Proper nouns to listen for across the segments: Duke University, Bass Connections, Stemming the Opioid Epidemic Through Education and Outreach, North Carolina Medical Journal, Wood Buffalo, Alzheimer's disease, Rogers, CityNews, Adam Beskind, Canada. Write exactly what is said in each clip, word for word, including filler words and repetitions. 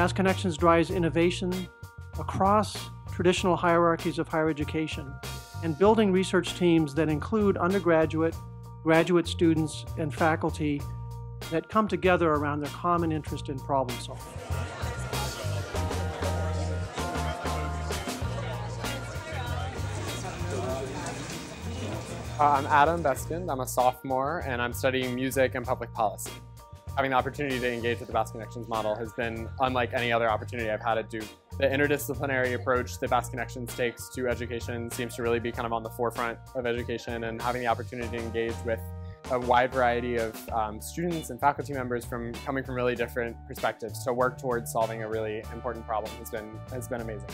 Bass Connections drives innovation across traditional hierarchies of higher education and building research teams that include undergraduate, graduate students, and faculty that come together around their common interest in problem solving. I'm Adam Beskind. I'm a sophomore, and I'm studying music and public policy. Having the opportunity to engage with the Bass Connections model has been unlike any other opportunity I've had at Duke. The interdisciplinary approach that Bass Connections takes to education seems to really be kind of on the forefront of education, and having the opportunity to engage with a wide variety of um, students and faculty members from coming from really different perspectives to work towards solving a really important problem has been, has been amazing.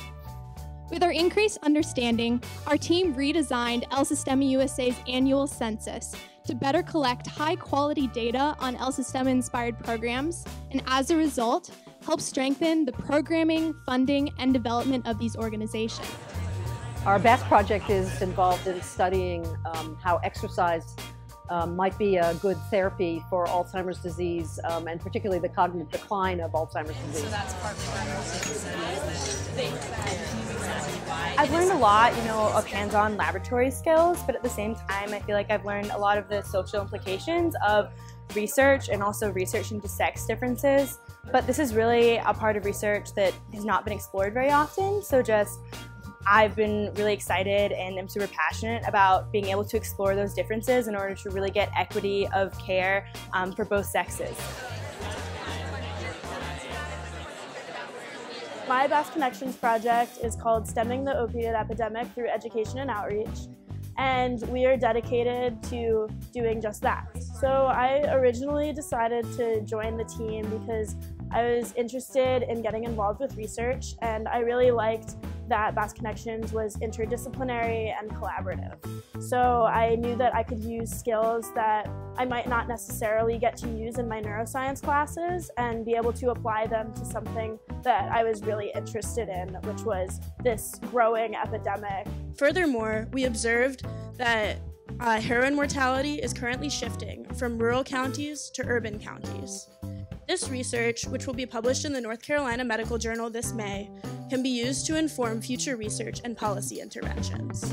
With our increased understanding, our team redesigned El Sistema U S A's annual census to better collect high-quality data on El Sistema-inspired programs, and as a result, help strengthen the programming, funding, and development of these organizations. Our Bass project is involved in studying um, how exercise um, might be a good therapy for Alzheimer's disease, um, and particularly the cognitive decline of Alzheimer's disease. So that's partly where I've learned a lot, you know, of hands-on laboratory skills, but at the same time, I feel like I've learned a lot of the social implications of research and also research into sex differences. But this is really a part of research that has not been explored very often, so just I've been really excited and I'm super passionate about being able to explore those differences in order to really get equity of care um, for both sexes. My Bass Connections project is called Stemming the Opioid Epidemic Through Education and Outreach, and we are dedicated to doing just that. So I originally decided to join the team because I was interested in getting involved with research, and I really liked that Bass Connections was interdisciplinary and collaborative. So I knew that I could use skills that I might not necessarily get to use in my neuroscience classes and be able to apply them to something that I was really interested in, which was this growing epidemic. Furthermore, we observed that uh, heroin mortality is currently shifting from rural counties to urban counties. This research, which will be published in the North Carolina Medical Journal this May, can be used to inform future research and policy interventions.